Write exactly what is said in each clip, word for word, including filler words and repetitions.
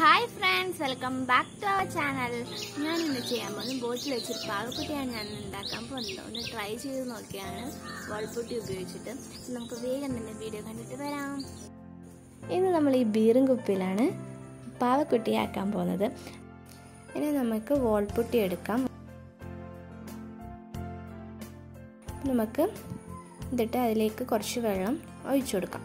Hi friends, welcome back to our channel. I am going to try this boat. I am going to try this boat. I am going to try this boat. I am going to try this boat. I am going to try this boat. I am going to try this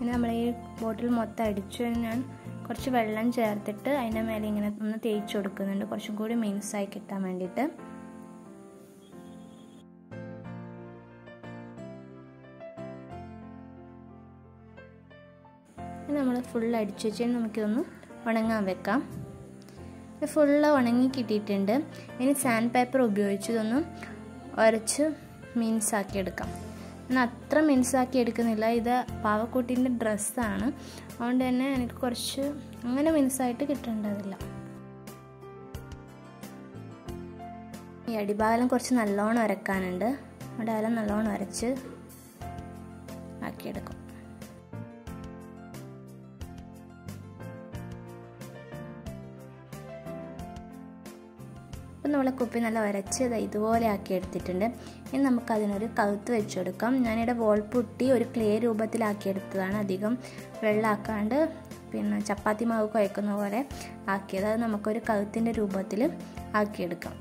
ഇനി നമ്മൾ ഈ ബോട്ടിൽ മൊത്തം അടിച്ചു ഞാൻ കുറച്ച് വെള്ളം ചേർത്തിട്ട് അതിൻ്റെ മേലെ ഇങ്ങനെ ഒന്ന് തേച്ച് കൊടുക്കുന്നുണ്ട്, കുറച്ചും കൂടി മിനുസായി കിട്ടാൻ വേണ്ടിയിട്ട്. ഇനി നമ്മൾ ഫുൾ അടിച്ചു വെച്ചാൽ നമുക്കിതൊന്ന് ഉണങ്ങാൻ വെക്കാം. ഇത് ഫുള്ള് ഉണങ്ങി കിട്ടിയിട്ടുണ്ട്. ഇനി സാൻഡ് പേപ്പർ ഉപയോഗിച്ച് ഇതൊന്ന് ഉരച്ച് മിനുസാക്കിയെടുക്കാം. ഞാൻ അത്ര മിനുസാക്കി എടുക്കുന്നില്ല, ഇത് പാവക്കൂട്ടിൻ്റെ ഡ്രസ്സാണ്, അതുകൊണ്ട് തന്നെ എനിക്ക് കുറച്ച് അങ്ങനെ മിനുസായിട്ട് കിട്ടേണ്ടതില്ല. ഈ അടിഭാഗം കുറച്ച് നല്ലോണം ഉരക്കാനുണ്ട്, അവിടെ എല്ലാം നല്ലോണം ഉരച്ച് ആക്കിയെടുക്കും. നമ്മളെ കുപ്പി നല്ല വരച്ചത് ഇതുപോലെ ആക്കി എടുത്തിട്ടുണ്ട്. ഇനി നമുക്കതിനൊരു കഴുത്ത് വെച്ച് കൊടുക്കാം. ഞാനിവിടെ വോൾപുട്ടി ഒരു ക്ലേ രൂപത്തിലാക്കിയെടുത്തതാണ്, അധികം വെള്ളമാക്കാണ്ട് പിന്നെ ചപ്പാത്തി മാവ് കുഴക്കുന്ന പോലെ ആക്കിയത്. അത് നമുക്കൊരു കഴുത്തിൻ്റെ രൂപത്തിൽ ആക്കിയെടുക്കാം.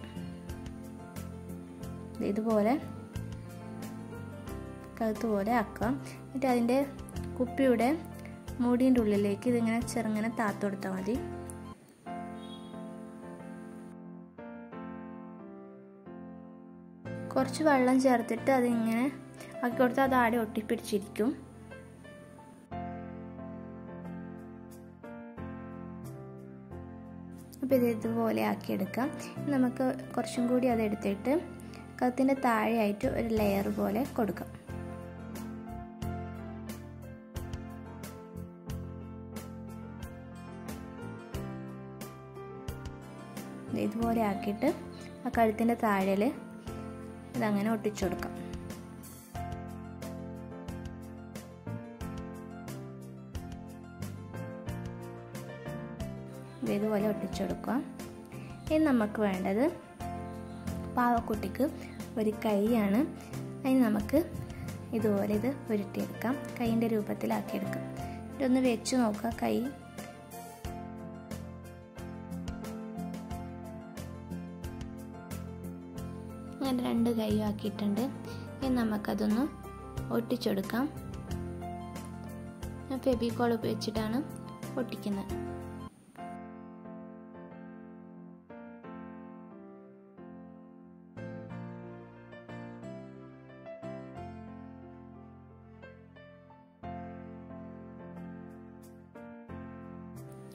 ഇതുപോലെ കഴുത്ത് പോലെ ആക്കാം. എന്നിട്ട് അതിൻ്റെ കുപ്പിയുടെ മൂടിൻ്റെ ഉള്ളിലേക്ക് ഇതിങ്ങനെ ചെറുങ്ങനെ താത്ത് കൊടുത്താൽ മതി. കുറച്ച് വെള്ളം ചേർത്തിട്ട് അതിങ്ങനെ ആക്കി കൊടുത്താൽ അത് ആടെ ഒട്ടിപ്പിടിച്ചിരിക്കും. അപ്പോൾ ഇത് ഇതുപോലെ ആക്കിയെടുക്കാം. നമുക്ക് കുറച്ചും കൂടി അതെടുത്തിട്ട് കത്തിൻ്റെ താഴെയായിട്ട് ഒരു ലെയർ പോലെ കൊടുക്കാം. ഇതുപോലെ ആക്കിയിട്ട് ആ കഴുത്തിൻ്റെ താഴെയിൽ ഇതങ്ങനെ ഒട്ടിച്ചു കൊടുക്കാം. ഇതുപോലെ ഒട്ടിച്ചു കൊടുക്കാം. ഇനി നമുക്ക് വേണ്ടത് പാവക്കുട്ടിക്ക് ഒരു കൈയാണ്. അതിന് നമുക്ക് ഇതുപോലെ ഇത് ഉരുട്ടിയെടുക്കാം, കൈയിൻ്റെ രൂപത്തിലാക്കിയെടുക്കാം. ഇതൊന്ന് വെച്ച് നോക്കാം കൈ. ഞാൻ രണ്ട് കൈയും ആക്കിയിട്ടുണ്ട്. ഇനി നമുക്കതൊന്ന് ഒട്ടിച്ചെടുക്കാം. ഞാൻ ഫെബിക്കോൾ ഉപയോഗിച്ചിട്ടാണ് ഒട്ടിക്കുന്നത്.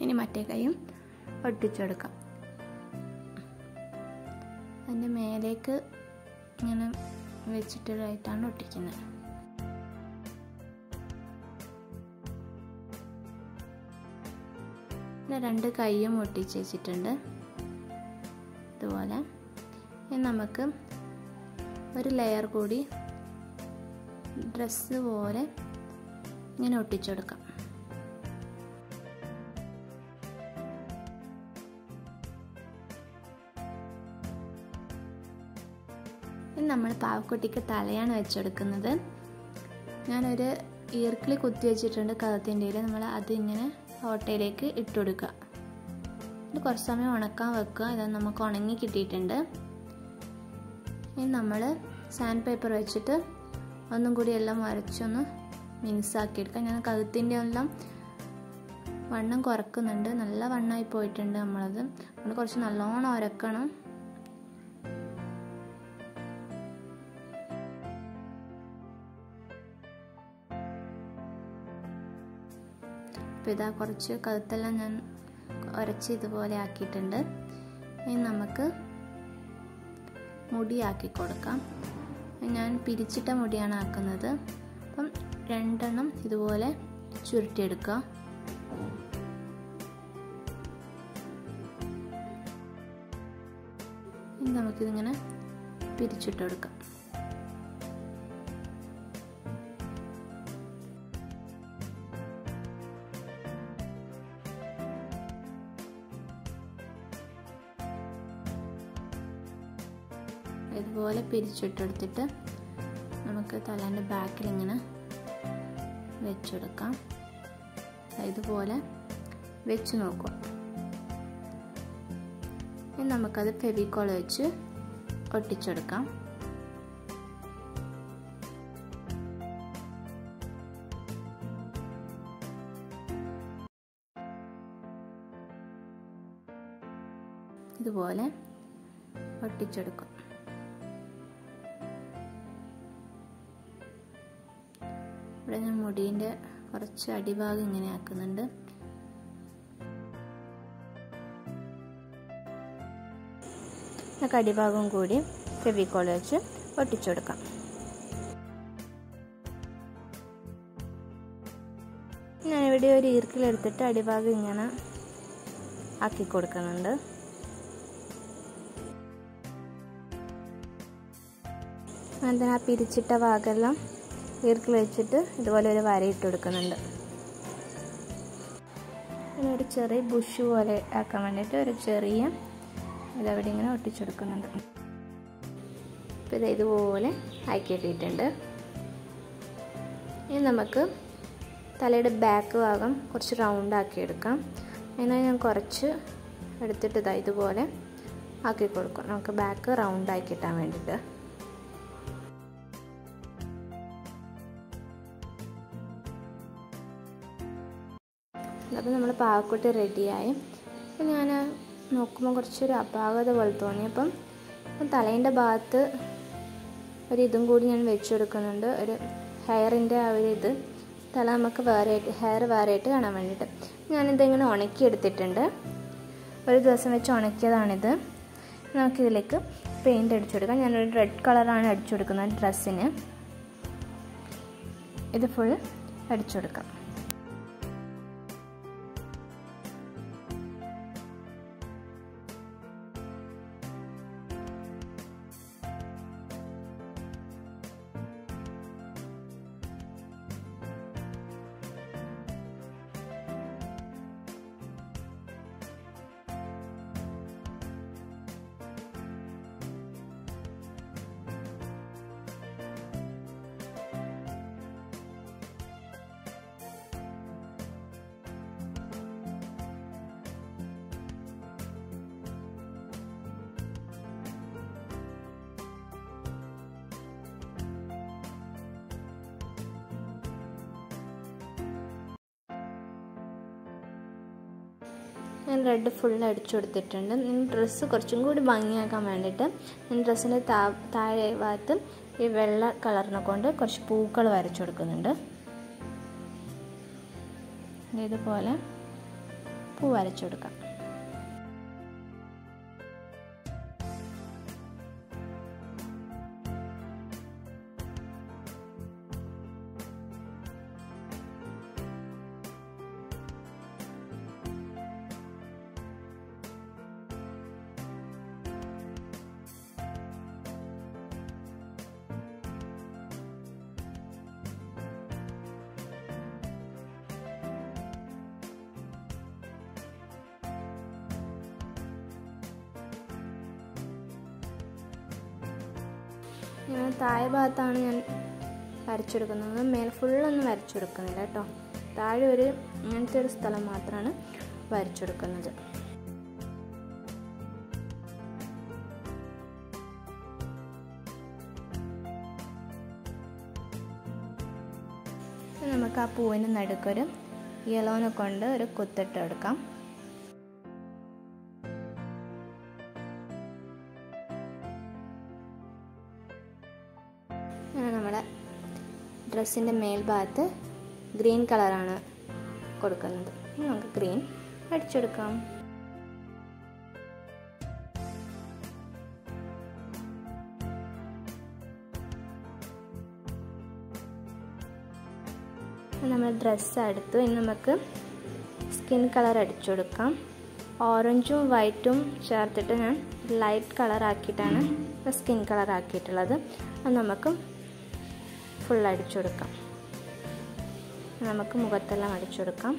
ഇനി മറ്റേ കൈയും ഒട്ടിച്ചെടുക്കാം. അതിൻ്റെ മേലേക്ക് ഇങ്ങനെ വെച്ചിട്ടായിട്ടാണ് ഒട്ടിക്കുന്നത്. രണ്ട് കൈയും ഒട്ടിച്ച് വെച്ചിട്ടുണ്ട് ഇതുപോലെ. ഇനി നമുക്ക് ഒരു ലെയർ കൂടി ഡ്രസ്സ് പോലെ ഇങ്ങനെ ഒട്ടിച്ചെടുക്കാം. നമ്മൾ പാവക്കുട്ടിക്ക് തലയാണ് വെച്ചെടുക്കുന്നത്. ഞാനൊരു ഈർക്കിളി കുത്തി വെച്ചിട്ടുണ്ട് കഴുത്തിൻ്റെ. നമ്മൾ അതിങ്ങനെ ഓട്ടയിലേക്ക് ഇട്ട് കൊടുക്കുക. ഇത് കുറച്ച് സമയം ഉണക്കാൻ വെക്കുക. ഇത് നമുക്ക് ഉണങ്ങി കിട്ടിയിട്ടുണ്ട്. ഇനി നമ്മൾ സാൻഡ് പേപ്പർ വെച്ചിട്ട് ഒന്നും കൂടി എല്ലാം വരച്ചൊന്ന് മിനുസാക്കി എടുക്കാം. ഞാൻ കഴുത്തിൻ്റെ എല്ലാം വണ്ണം കുറക്കുന്നുണ്ട്, നല്ല വണ്ണമായി പോയിട്ടുണ്ട് നമ്മളത്. നമ്മൾ കുറച്ച് നല്ലോണം ഉരക്കണം. ഇതാ കുറച്ച് കഴുത്തെല്ലാം ഞാൻ ഉരച്ച് ഇതുപോലെ ആക്കിയിട്ടുണ്ട്. ഇനി നമുക്ക് മുടിയാക്കി കൊടുക്കാം. ഞാൻ പിരിച്ചിട്ട മുടിയാണ് ആക്കുന്നത്. അപ്പം രണ്ടെണ്ണം ഇതുപോലെ ചുരുട്ടിയെടുക്കുക. ഇനി നമുക്കിതിങ്ങനെ പിരിച്ചിട്ടെടുക്കാം. ഇതുപോലെ പിരിച്ചിട്ടെടുത്തിട്ട് നമുക്ക് തലേൻ്റെ ബാക്കിൽ ഇങ്ങനെ വെച്ചെടുക്കാം. ഇതുപോലെ വെച്ച് നോക്കുക. ഇനി നമുക്കത് ഫെവിക്കോൾ വെച്ച് ഒട്ടിച്ചെടുക്കാം. ഇതുപോലെ ഒട്ടിച്ചെടുക്കാം. ഇവിടെ ഞാൻ മുടീൻ്റെ കുറച്ച് അടിഭാഗം ഇങ്ങനെ ആക്കുന്നുണ്ട്. നമുക്ക് അടിഭാഗം കൂടി ഫെവിക്കോൾ വെച്ച് ഒട്ടിച്ചു കൊടുക്കാം. ഞാനിവിടെ ഒരു ഈർക്കിലെടുത്തിട്ട് അടിഭാഗം ഇങ്ങനെ ആക്കി കൊടുക്കുന്നുണ്ട്. അതിന് ആ പിരിച്ചിട്ട ഭാഗമെല്ലാം ഈർക്കിൽ വെച്ചിട്ട് ഇതുപോലെ ഒരു വരയിട്ട് കൊടുക്കുന്നുണ്ട്. പിന്നെ ഒരു ചെറിയ ബുഷ് പോലെ ആക്കാൻ വേണ്ടിയിട്ട് ഒരു ചെറിയ ഇതവിടെ ഇങ്ങനെ ഒട്ടിച്ചെടുക്കുന്നുണ്ട്. അപ്പോൾ ഇത് ഇതുപോലെ ആക്കിയിട്ടിട്ടുണ്ട്. ഇനി നമുക്ക് തലയുടെ ബാക്ക് ഭാഗം കുറച്ച് റൗണ്ടാക്കിയെടുക്കാം. അതിനാ ഞാൻ കുറച്ച് എടുത്തിട്ട് ഇതാ ഇതുപോലെ ആക്കി കൊടുക്കും. നമുക്ക് ബാക്ക് റൗണ്ടാക്കി കിട്ടാൻ വേണ്ടിയിട്ട് അപ്പോൾ നമ്മൾ പാവക്കുട്ടി റെഡിയായി. അപ്പം ഞാൻ നോക്കുമ്പോൾ കുറച്ചൊരു അപാകത പോലെ തോന്നി. അപ്പം തലേൻ്റെ ഭാഗത്ത് ഒരിതും കൂടി ഞാൻ വെച്ച് കൊടുക്കുന്നുണ്ട്. ഒരു ഹെയറിൻ്റെ ആ ഒരു ഇത് തല നമുക്ക് വേറെ ഹെയർ വേറെ ആയിട്ട് കാണാൻ വേണ്ടിയിട്ട് ഞാനിതിങ്ങനെ ഉണക്കിയെടുത്തിട്ടുണ്ട്. ഒരു ദിവസം വെച്ച് ഉണക്കിയതാണിത്. നമുക്കിതിലേക്ക് പെയിൻ്റ് അടിച്ചു കൊടുക്കാം. ഞാനൊരു റെഡ് കളറാണ് അടിച്ചു കൊടുക്കുന്നത് ഡ്രസ്സിന്. ഇത് ഫുൾ അടിച്ചു കൊടുക്കാം. ഞാൻ റെഡ് ഫുൾ അടിച്ചു കൊടുത്തിട്ടുണ്ട്. ഡ്രസ്സ് കുറച്ചും കൂടി ഭംഗിയാക്കാൻ വേണ്ടിയിട്ട് ഞാൻ ഡ്രസ്സിൻ്റെ താ താഴെ ഭാഗത്ത് ഈ വെള്ള കളറിനെ കൊണ്ട് കുറച്ച് പൂക്കൾ വരച്ചു കൊടുക്കുന്നുണ്ട്. ഇതുപോലെ പൂ വരച്ചു കൊടുക്കാം. ഞാൻ താഴെ ഭാഗത്താണ് ഞാൻ വരച്ചെടുക്കുന്നത്. മേൽ ഫുള്ളൊന്നും വരച്ചെടുക്കുന്നില്ല കേട്ടോ. താഴെ ഒരു അങ്ങനത്തെ ഒരു സ്ഥലം മാത്രമാണ് വരച്ചെടുക്കുന്നത്. നമുക്ക് ആ പൂവിൻ്റെ നടുക്കൊരു യെലോനെ കൊണ്ട് ഒരു കുത്തിട്ട് എടുക്കാം. നമ്മുടെ ഡ്രസ്സിൻ്റെ മേൽഭാഗത്ത് ഗ്രീൻ കളറാണ് കൊടുക്കുന്നത്. നമുക്ക് ഗ്രീൻ അടിച്ചെടുക്കാം. നമ്മൾ ഡ്രസ്സ് എടുത്തു. ഇനി നമുക്ക് സ്കിൻ കളർ അടിച്ചു കൊടുക്കാം. ഓറഞ്ചും വൈറ്റും ചേർത്തിട്ട് ഞാൻ ലൈറ്റ് കളറാക്കിയിട്ടാണ് ഇപ്പോൾ സ്കിൻ കളറാക്കിയിട്ടുള്ളത്. അത് നമുക്ക് ഫുൾ അടിച്ചു കൊടുക്കാം. നമുക്ക് മുഖത്തെല്ലാം അടിച്ചു കൊടുക്കാം.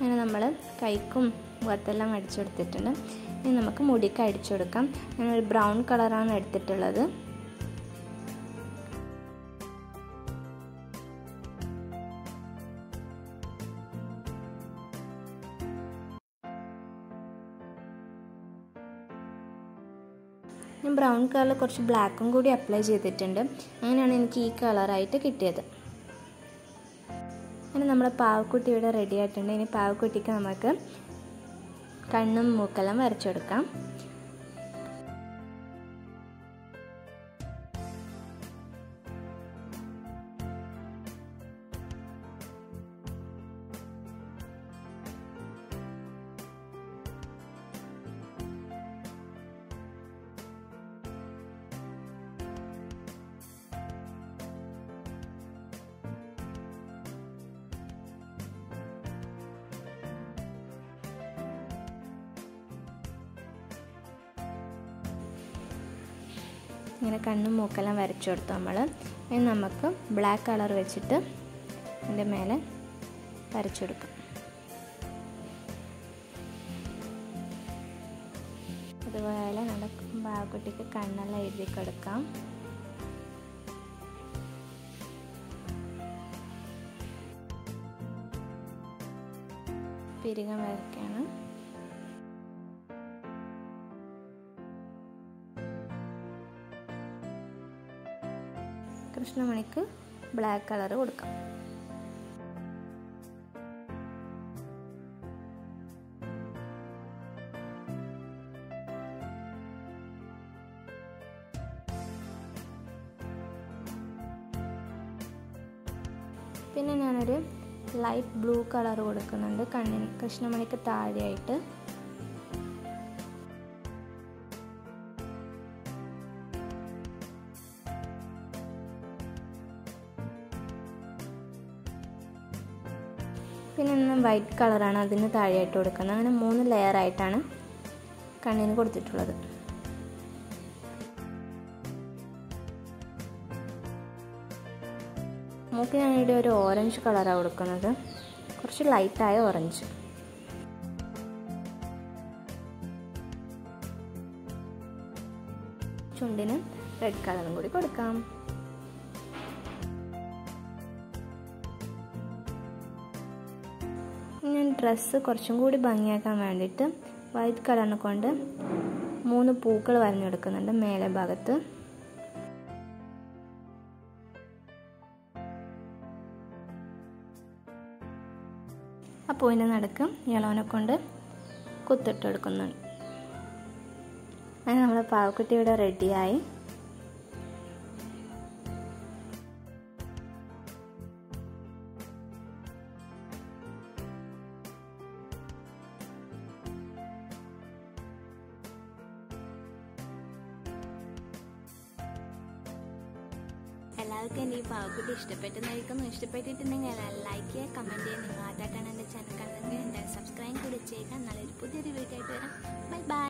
അങ്ങനെ നമ്മൾ കൈക്കും മുഖത്തെല്ലാം അടിച്ചു കൊടുത്തിട്ടുണ്ട്. ഇനി നമുക്ക് മുടിക്ക് അടിച്ചു കൊടുക്കാം. ഞാനൊരു ബ്രൗൺ കളറാണ് എടുത്തിട്ടുള്ളത്. ഞാൻ ബ്രൗൺ കളറിൽ കുറച്ച് ബ്ലാക്കും കൂടി അപ്ലൈ ചെയ്തിട്ടുണ്ട്. അങ്ങനെയാണ് എനിക്ക് ഈ കളറായിട്ട് കിട്ടിയത്. അങ്ങനെ നമ്മുടെ പാവക്കുട്ടി ഇവിടെ റെഡി ആയിട്ടുണ്ട്. ഇനി പാവക്കുട്ടിക്ക് നമുക്ക് കണ്ണും മൂക്കെല്ലാം വരച്ചു കൊടുക്കാം. ഇങ്ങനെ കണ്ണും മൂക്കെല്ലാം വരച്ചു കൊടുത്തു നമ്മൾ. ഇനി നമുക്ക് ബ്ലാക്ക് കളർ വെച്ചിട്ട് അതിൻ്റെ മേലെ വരച്ചു കൊടുക്കാം. അതുപോലെ നമ്മുടെ പാവക്കുട്ടിക്ക് കണ്ണെല്ലാം എഴുതി കൊടുക്കാം. പിരികം വരയ്ക്കാണ്. കൃഷ്ണമണിക്ക് ബ്ലാക്ക് കളർ കൊടുക്കാം. പിന്നെ ഞാനൊരു ലൈറ്റ് ബ്ലൂ കളർ കൊടുക്കുന്നുണ്ട് കണ്ണിന് കൃഷ്ണമണിക്ക് താഴെയായിട്ട്. പിന്നെ വൈറ്റ് കളറാണ് അതിന് താഴെയായിട്ട് കൊടുക്കുന്നത്. അങ്ങനെ മൂന്ന് ലെയർ ആയിട്ടാണ് കണ്ണിന് കൊടുത്തിട്ടുള്ളത്. മൂക്ക് ഞാനിവിടെ ഒരു ഓറഞ്ച് കളറാണ് കൊടുക്കുന്നത്, കുറച്ച് ലൈറ്റായ ഓറഞ്ച്. ചുണ്ടിന് റെഡ് കളറും കൂടി കൊടുക്കാം. ഞാൻ ഡ്രസ്സ് കുറച്ചും കൂടി ഭംഗിയാക്കാൻ വേണ്ടിയിട്ട് വൈറ്റ് കളറിനെ കൊണ്ട് മൂന്ന് പൂക്കൾ വരഞ്ഞെടുക്കുന്നുണ്ട് മേലെ ഭാഗത്ത്. അപ്പോൾ ഇതിൻ്റെ നടുക്ക് യെലോനെ കൊണ്ട് കുത്തിട്ടെടുക്കുന്നുണ്ട്. അങ്ങനെ നമ്മുടെ പാവക്കുട്ടി ഇവിടെ റെഡിയായി. എല്ലാവർക്കും എൻ്റെ ഈ പാവക്കുട്ടി ഇഷ്ടപ്പെട്ടെന്നായിരിക്കുന്നു. ഇഷ്ടപ്പെട്ടിട്ടുണ്ടെങ്കിൽ ലൈക്ക് ചെയ്യുക, കമൻറ്റ് ചെയ്യുക. നിങ്ങൾ ആദ്യമായിട്ടാണ് എൻ്റെ ചാനൽ കാണുന്നത്, സബ്സ്ക്രൈബ് കൂടി ചെയ്യുക. നല്ലൊരു പുതിയൊരു വീഡിയോ ആയിട്ട് വരാം. Bye by.